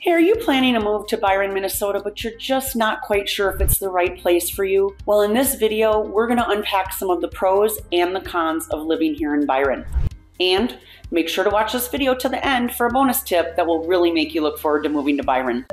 Hey, are you planning to move to Byron, Minnesota, but you're just not quite sure if it's the right place for you? Well, in this video, we're going to unpack some of the pros and the cons of living here in Byron. And make sure to watch this video to the end for a bonus tip that will really make you look forward to moving to Byron.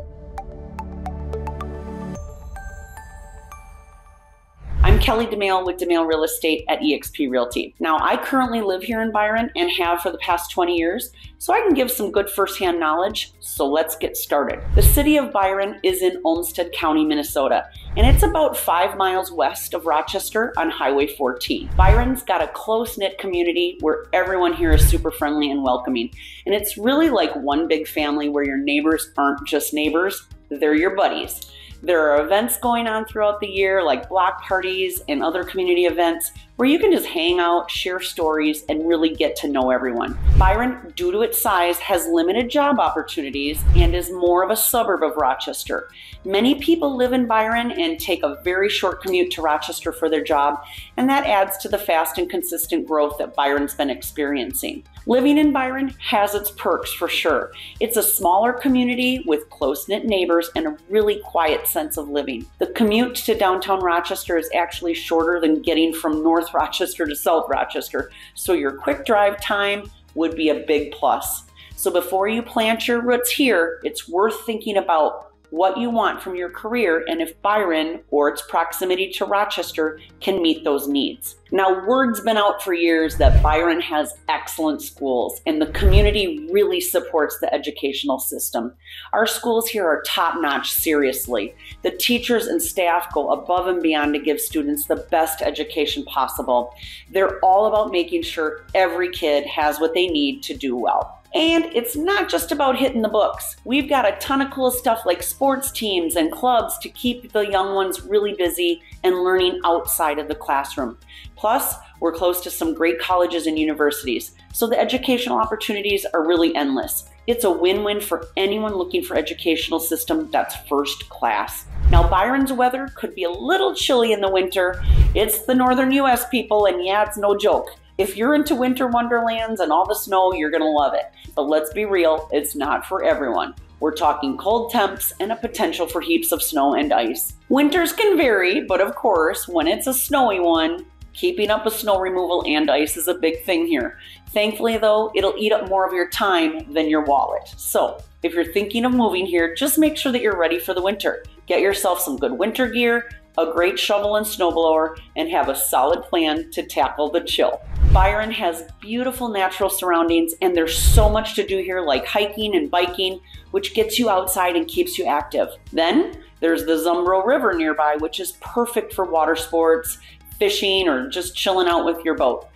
I'm Kelly Domaille with Domaille Real Estate at eXp Realty. Now, I currently live here in Byron and have for the past 20 years, so I can give some good firsthand knowledge, so let's get started. The city of Byron is in Olmsted County, Minnesota, and it's about 5 miles west of Rochester on Highway 14. Byron's got a close-knit community where everyone here is super friendly and welcoming, and it's really like one big family where your neighbors aren't just neighbors, they're your buddies. There are events going on throughout the year like block parties and other community events where you can just hang out, share stories, and really get to know everyone. Byron, due to its size, has limited job opportunities and is more of a suburb of Rochester. Many people live in Byron and take a very short commute to Rochester for their job, and that adds to the fast and consistent growth that Byron's been experiencing. Living in Byron has its perks for sure. It's a smaller community with close-knit neighbors and a really quiet sense of living. The commute to downtown Rochester is actually shorter than getting from North Rochester to South Rochester, so your quick drive time would be a big plus. So before you plant your roots here, it's worth thinking about what you want from your career and if Byron or its proximity to Rochester can meet those needs. Now, word's been out for years that Byron has excellent schools and the community really supports the educational system. Our schools here are top-notch, seriously. The teachers and staff go above and beyond to give students the best education possible. They're all about making sure every kid has what they need to do well. And it's not just about hitting the books. We've got a ton of cool stuff like sports teams and clubs to keep the young ones really busy and learning outside of the classroom. Plus, we're close to some great colleges and universities, so the educational opportunities are really endless. It's a win-win for anyone looking for an educational system that's first class. Now, Byron's weather could be a little chilly in the winter. It's the northern U.S. people, and yeah, it's no joke. If you're into winter wonderlands and all the snow, you're gonna love it. But let's be real, it's not for everyone. We're talking cold temps and a potential for heaps of snow and ice. Winters can vary, but of course, when it's a snowy one, keeping up with snow removal and ice is a big thing here. Thankfully though, it'll eat up more of your time than your wallet. So if you're thinking of moving here, just make sure that you're ready for the winter. Get yourself some good winter gear, a great shovel and snowblower, and have a solid plan to tackle the chill. Byron has beautiful natural surroundings, and there's so much to do here like hiking and biking, which gets you outside and keeps you active. Then there's the Zumbro River nearby, which is perfect for water sports, fishing, or just chilling out with your boat.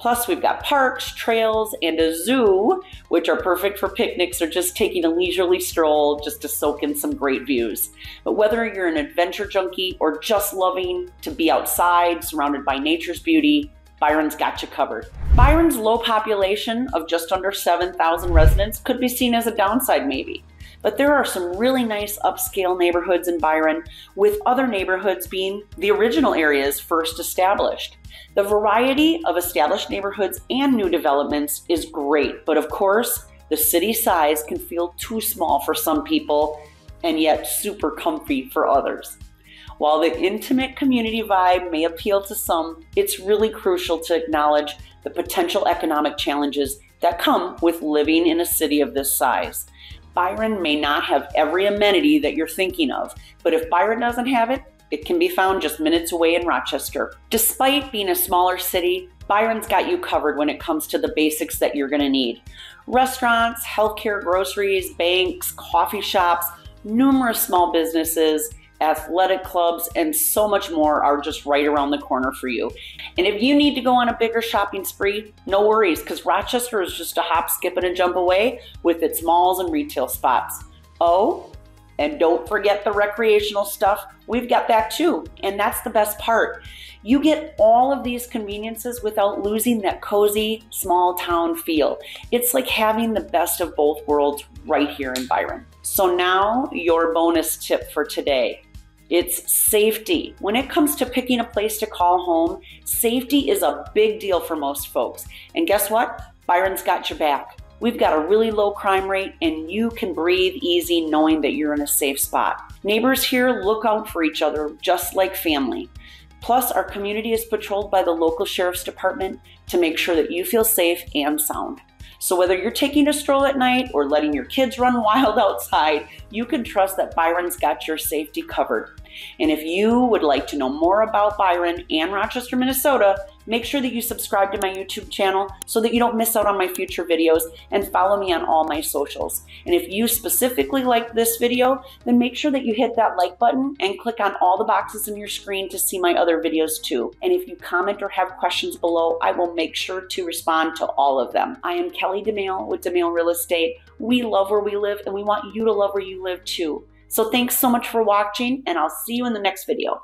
Plus, we've got parks, trails, and a zoo, which are perfect for picnics or just taking a leisurely stroll just to soak in some great views. But whether you're an adventure junkie or just loving to be outside, surrounded by nature's beauty, Byron's got you covered. Byron's low population of just under 7,000 residents could be seen as a downside maybe, but there are some really nice upscale neighborhoods in Byron, with other neighborhoods being the original areas first established. The variety of established neighborhoods and new developments is great, but of course, the city size can feel too small for some people and yet super comfy for others. While the intimate community vibe may appeal to some, it's really crucial to acknowledge the potential economic challenges that come with living in a city of this size. Byron may not have every amenity that you're thinking of, but if Byron doesn't have it, it can be found just minutes away in Rochester. Despite being a smaller city, Byron's got you covered when it comes to the basics that you're gonna need. Restaurants, healthcare, groceries, banks, coffee shops, numerous small businesses, athletic clubs, and so much more are just right around the corner for you. And if you need to go on a bigger shopping spree, no worries, because Rochester is just a hop, skip, and a jump away with its malls and retail spots. Oh, and don't forget the recreational stuff. We've got that too, and that's the best part. You get all of these conveniences without losing that cozy, small town feel. It's like having the best of both worlds right here in Byron. So now, your bonus tip for today. It's safety. When it comes to picking a place to call home, safety is a big deal for most folks. And guess what? Byron's got your back. We've got a really low crime rate, and you can breathe easy knowing that you're in a safe spot. Neighbors here look out for each other just like family. Plus, our community is patrolled by the local sheriff's department to make sure that you feel safe and sound. So whether you're taking a stroll at night or letting your kids run wild outside, you can trust that Byron's got your safety covered. And if you would like to know more about Byron and Rochester, Minnesota, make sure that you subscribe to my YouTube channel so that you don't miss out on my future videos, and follow me on all my socials. And if you specifically like this video, then make sure that you hit that like button and click on all the boxes on your screen to see my other videos too. And if you comment or have questions below, I will make sure to respond to all of them. I am Kelly Domaille with Domaille Real Estate. We love where we live, and we want you to love where you live too. So thanks so much for watching, and I'll see you in the next video.